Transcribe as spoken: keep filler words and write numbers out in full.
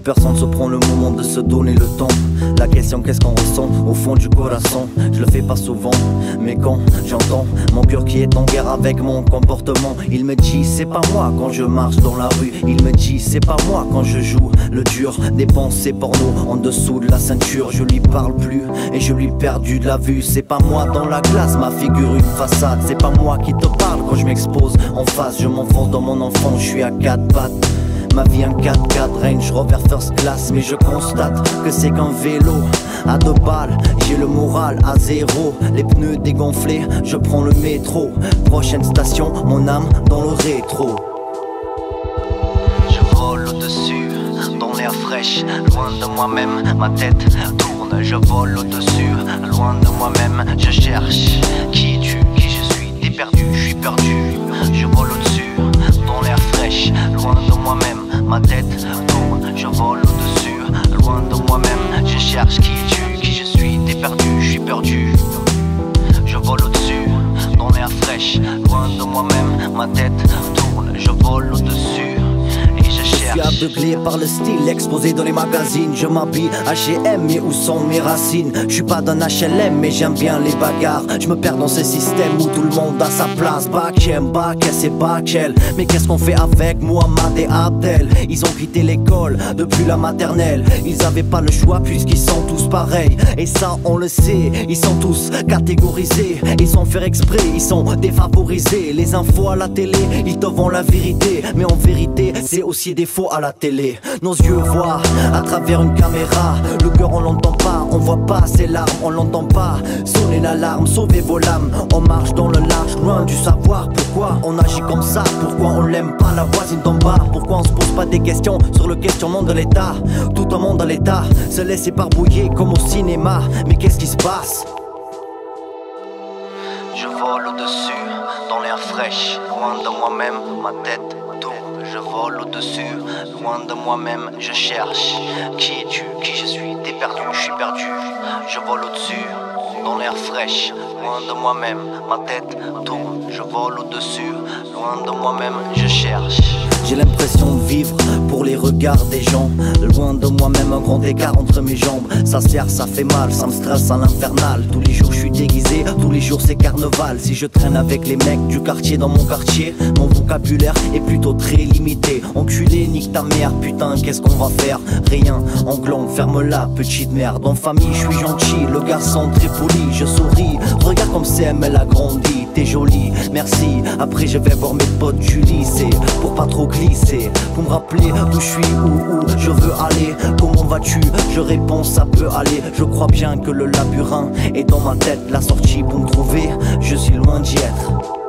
plus personne se prend le moment de se donner le temps. La question qu'est-ce qu'on ressent au fond du corazon, je le fais pas souvent, mais quand j'entends mon cœur qui est en guerre avec mon comportement, il me dit c'est pas moi quand je marche dans la rue, il me dit c'est pas moi quand je joue le dur. Des pensées porno en dessous de la ceinture, je lui parle plus et je lui perdu de la vue. C'est pas moi dans la glace, ma figure une façade, c'est pas moi qui te parle quand je m'expose en face. Je m'enfonce dans mon enfant, je suis à quatre pattes. Ma vie un quatre quatre, Range Rover first class. Mais je constate que c'est qu'un vélo à deux balles, j'ai le moral à zéro. Les pneus dégonflés, je prends le métro. Prochaine station, mon âme dans le rétro. Je vole au-dessus, dans l'air fraîche, loin de moi-même, ma tête tourne. Je vole au-dessus, loin de moi-même, je cherche. Qui es-tu, qui je suis, t'es perdu, je suis perdu. Je vole au-dessus, dans l'air fraîche, loin de moi-même, ma tête tourne. Je vole au-dessus, loin de moi-même, je cherche. Qui es-tu, qui je suis, t'es perdu, je suis perdu. Je vole au-dessus, dans l'air fraîche, loin de moi-même, ma tête tourne. Je vole au-dessus. Je suis aveuglé par le style exposé dans les magazines. Je m'habille H et M, mais où sont mes racines? Je suis pas d'un H L M, mais j'aime bien les bagarres. Je me perds dans ce système où tout le monde a sa place. Bakem, Bakel, c'est Bakel. Mais qu'est-ce qu'on fait avec Mohamed et Abdel? Ils ont quitté l'école depuis la maternelle. Ils avaient pas le choix puisqu'ils sont tous pareils. Et ça on le sait, ils sont tous catégorisés. Ils sont faire exprès, ils sont défavorisés. Les infos à la télé, ils te vendent la vérité. Mais en vérité, c'est aussi des faux à la télé. Nos yeux voient à travers une caméra, le cœur on l'entend pas, on voit pas ses larmes, on l'entend pas sonner l'alarme, sauvez vos lames. On marche dans le large, loin du savoir pourquoi on agit comme ça, pourquoi on l'aime pas la voisine d'en bas, pourquoi on se pose pas des questions sur le questionnement de l'état. Tout un monde à l'état, se laisser barbouiller comme au cinéma, mais qu'est-ce qui se passe? Je vole au-dessus, dans l'air fraîche, loin de moi-même, ma tête. Je vole au-dessus, loin de moi-même, je cherche. Qui es-tu, qui je suis, t'es perdu, je suis perdu. Je vole au-dessus, dans l'air fraîche, loin de moi-même, ma tête tourne. Je vole au-dessus, loin de moi-même, je cherche. J'ai l'impression de vivre pour les regards des gens. Loin de moi-même, un grand écart entre mes jambes. Ça serre, ça fait mal, ça me stresse à l'infernal. Tous les jours je suis déguisé, tous les jours c'est carnaval. Si je traîne avec les mecs du quartier dans mon quartier, mon vocabulaire est plutôt très limité. Enculé, nique ta mère, putain qu'est-ce qu'on va faire? Rien, en glande, ferme-la petite merde. En famille je suis gentil, le garçon très poli. Je souris, regarde comme C M elle a grandi. T'es jolie, merci. Après je vais voir mes potes du lycée, pour pas trop glisser, pour me rappeler d'où je suis, où, où je veux aller. Comment vas-tu? Je réponds ça peut aller. Je crois bien que le labyrinthe est dans ma tête, la sortie pour me trouver, je suis loin d'y être.